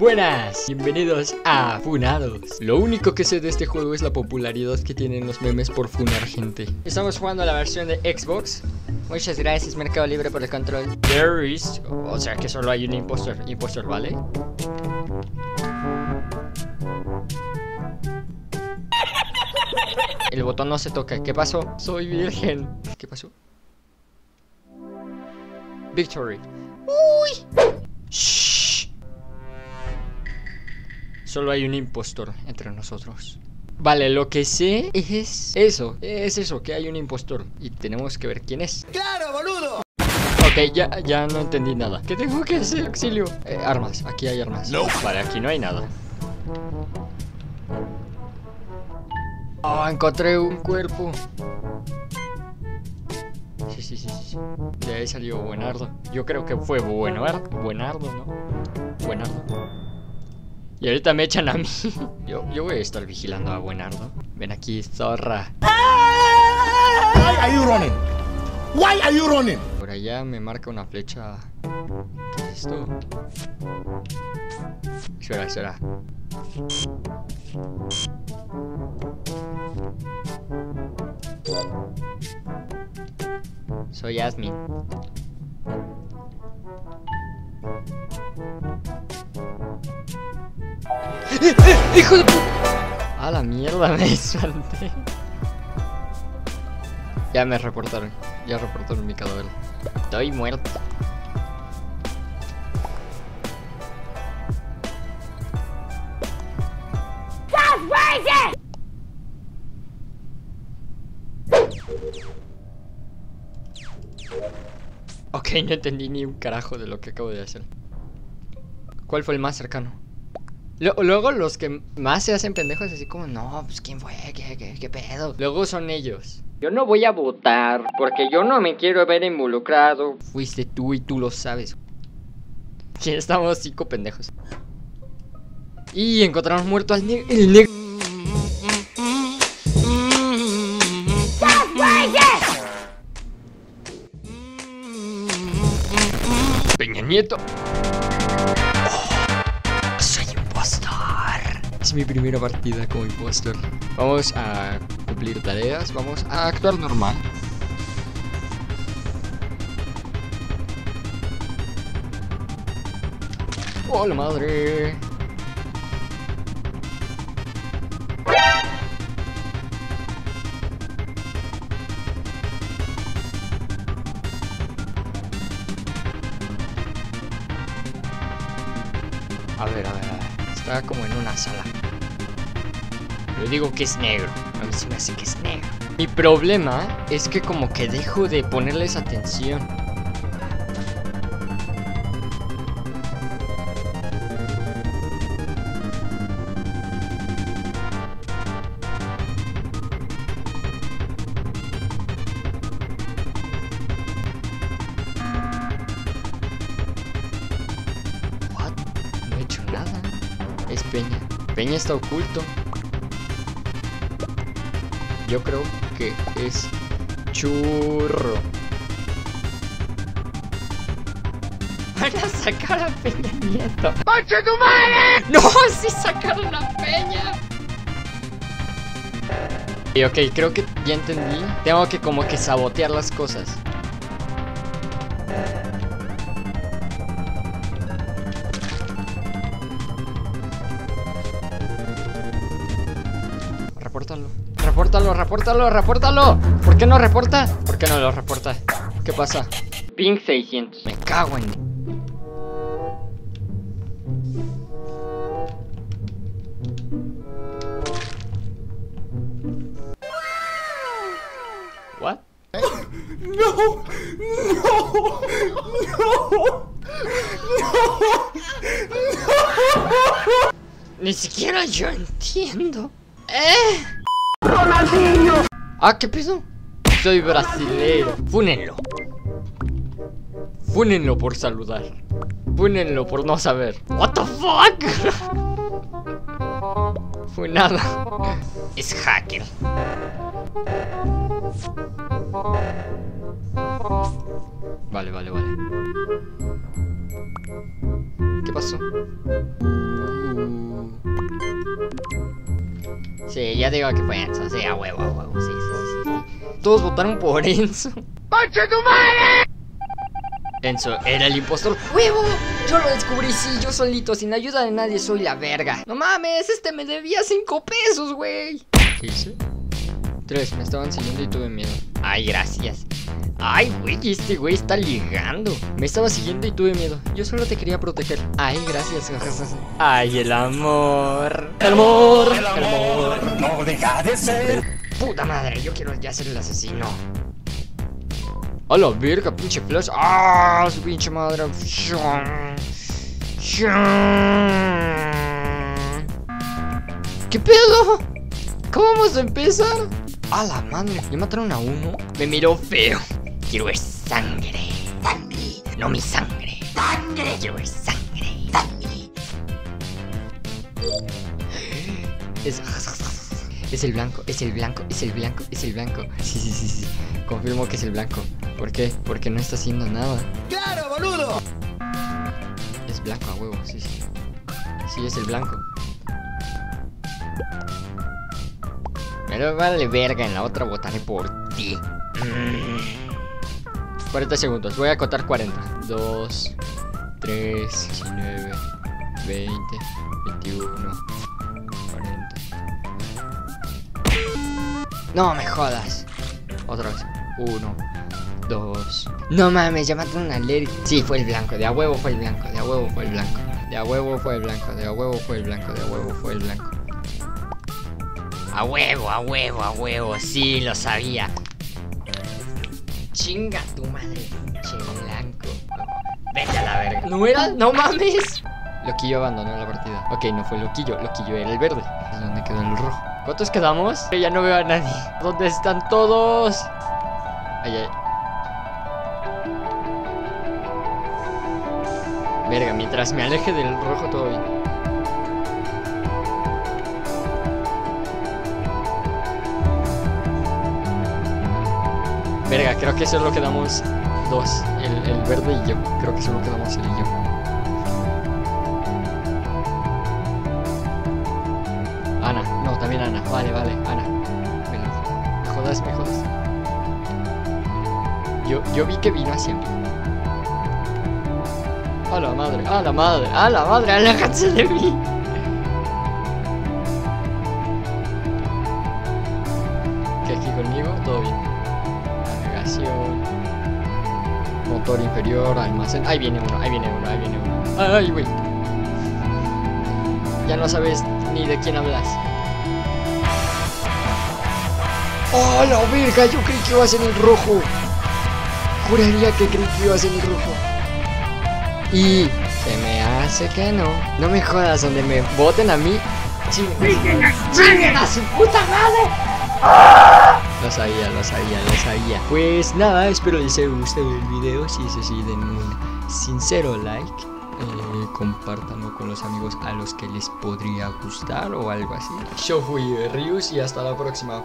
Buenas, bienvenidos a Funados. Lo único que sé de este juego es la popularidad que tienen los memes por funar gente. Estamos jugando la versión de Xbox. Muchas gracias Mercado Libre por el control. There is, o sea que solo hay un impostor, ¿vale? El botón no se toca, ¿qué pasó? Soy virgen. ¿Qué pasó? Victory. Uy. Shh. Solo hay un impostor entre nosotros. Vale, lo que sé es eso. Es eso, que hay un impostor. Y tenemos que ver quién es. ¡Claro, boludo! Ok, ya no entendí nada. ¿Qué tengo que hacer? Auxilio. Armas, aquí hay armas. No. Vale, aquí no hay nada. Oh, encontré un cuerpo. Sí. De ahí salió Buenardo. Yo creo que fue Buenardo, ¿no? Buenardo. Y ahorita me echan a mí. Yo voy a estar vigilando a Buenardo. Ven aquí, zorra. Why are you running? Why are you running? Por allá me marca una flecha. ¿Qué es esto? Espera. Soy admin. ¡Hijo de puta! ¡A la mierda! Me salté. Ya me reportaron. Ya reportaron mi cadáver. Estoy muerto. Ok, no entendí ni un carajo de lo que acabo de hacer. ¿Cuál fue el más cercano? Luego los que más se hacen pendejos así como, no, pues ¿quién fue? ¿Qué pedo? Luego son ellos. Yo no voy a votar porque yo no me quiero ver involucrado. Fuiste tú y tú lo sabes. Aquí estamos 5 pendejos. Y encontramos muerto al negro. Peña Nieto. Mi primera partida como impostor. Vamos a cumplir tareas, vamos a actuar normal. ¡Hola madre! A ver. Está como en una sala. Yo digo que es negro, a mí se me hace que es negro. Mi problema es que como que dejo de ponerles atención. What? No he hecho nada. Es Peña. Peña está oculto. Yo creo que es churro. Van a sacar a Peña Nieto. ¡Pacho tu madre! ¡No! ¡Sí sacaron a Peña! Y ok, creo que ya entendí. Tengo que como que sabotear las cosas. Repórtalo. ¿Por qué no reporta? ¿Por qué no lo reporta? ¿Qué pasa? Ping 600. Me cago en... What? No. Ni siquiera yo entiendo. ¡Ronaldinho! Ah, ¿qué pedo? Soy brasileño. Fúnenlo. Fúnenlo por saludar. Fúnenlo por no saber. What the fuck? Funada. Es hacker. Vale. ¿Qué pasó? Sí, ya digo que fue Enzo, sí, a huevo, sí. Todos votaron por Enzo. ¡Concha tu madre! Enzo era el impostor. ¡Huevo! Yo lo descubrí, sí, yo solito, sin ayuda de nadie, soy la verga. No mames, este me debía 5 pesos, güey. ¿Qué hice? 3, me estaban siguiendo y tuve miedo. Ay, gracias. Ay, güey, este güey está ligando. Me estaba siguiendo y tuve miedo. Yo solo te quería proteger. Ay, gracias. Ay, el amor. El amor. El amor. No deja de ser. Puta madre, yo quiero ya ser el asesino. A la verga, pinche flash. ¡Ah! Su pinche madre. ¿Qué pedo? ¿Cómo vamos a empezar? A la madre, ¿ya mataron a uno? Me miró feo. Quiero ver sangre. Sangre. No mi sangre. Sangre. Quiero ver sangre. Sangre. Es el blanco, es el blanco, es el blanco, es el blanco. Sí. Confirmo que es el blanco. ¿Por qué? Porque no está haciendo nada. ¡Claro, boludo! Es blanco a huevo, sí. Sí, es el blanco. Pero vale verga, en la otra votaré por ti. 40 segundos, voy a contar 40. 2, 3, 19, 20, 21, 40. No me jodas. Otra vez. 1, 2. No mames, ya mataron al Eric. Sí, fue el blanco, de a huevo fue el blanco, de a huevo fue el blanco. De a huevo fue el blanco, de a huevo fue el blanco, de a huevo fue el blanco. A huevo, a huevo, a huevo, sí, lo sabía. Chinga tu madre, pinche blanco. Vete a la verga. ¿No era? ¡No mames! Loquillo abandonó la partida. Ok, no fue Loquillo, Loquillo era el verde. ¿Es donde quedó el rojo? ¿Cuántos quedamos? Yo ya no veo a nadie. ¿Dónde están todos? Ay, ay. Verga, mientras me aleje del rojo todo bien. Verga, creo que solo quedamos dos, el verde y yo. Creo que solo quedamos él y yo. Ana, no, también Ana. Vale, Ana. Me jodas. Yo vi que vino hacia mí. A la madre, aléjate de mí. Que aquí conmigo todo bien. Motor inferior, almacén. Ahí viene uno. Ay, güey. Ya no sabes ni de quién hablas. ¡Oh, la verga! Yo creí que ibas en el rojo. Juraría que creí que ibas en el rojo. Y se me hace que no. No me jodas, donde me voten a mí. ¡Chinguen a su puta madre! ¡Ah! Lo sabía. Pues nada, espero les haya gustado el video. Si es así, den un sincero like. Compártanlo con los amigos a los que les podría gustar o algo así. Yo fui Rius y hasta la próxima.